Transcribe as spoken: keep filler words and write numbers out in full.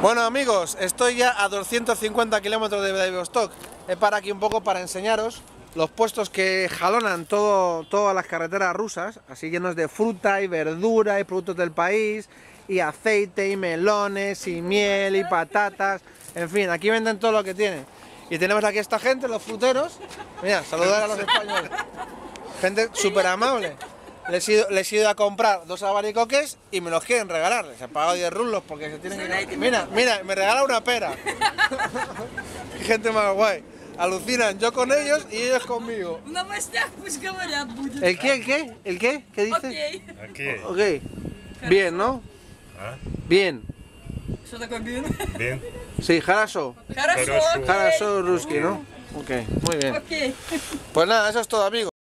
Bueno amigos, estoy ya a doscientos cincuenta kilómetros de Vladivostok. He parado aquí un poco para enseñaros los puestos que jalonan todo, todas las carreteras rusas, así llenos de fruta y verdura y productos del país, y aceite y melones y miel y patatas, en fin, aquí venden todo lo que tienen. Y tenemos aquí esta gente, los fruteros. Mira, saludar a los españoles. Gente súper amable. Les he, ido, les he ido a comprar dos albaricoques y me los quieren regalar. Les he pagado diez rublos porque se tienen que... Mira, mira, me regala una pera. Qué gente más guay. Alucinan, yo con ellos y ellos conmigo. ¿El qué? ¿El qué? ¿El qué? ¿Qué dices? Ok. Ok. Bien, ¿no? Bien. Bien. Bien. Sí, хорошо. Хорошо, хорошо, ruski, ¿no? Ok, muy bien. Pues nada, eso es todo, amigos.